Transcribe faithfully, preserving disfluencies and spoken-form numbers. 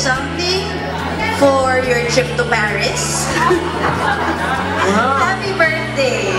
something for your trip to Paris. Wow. Happy birthday!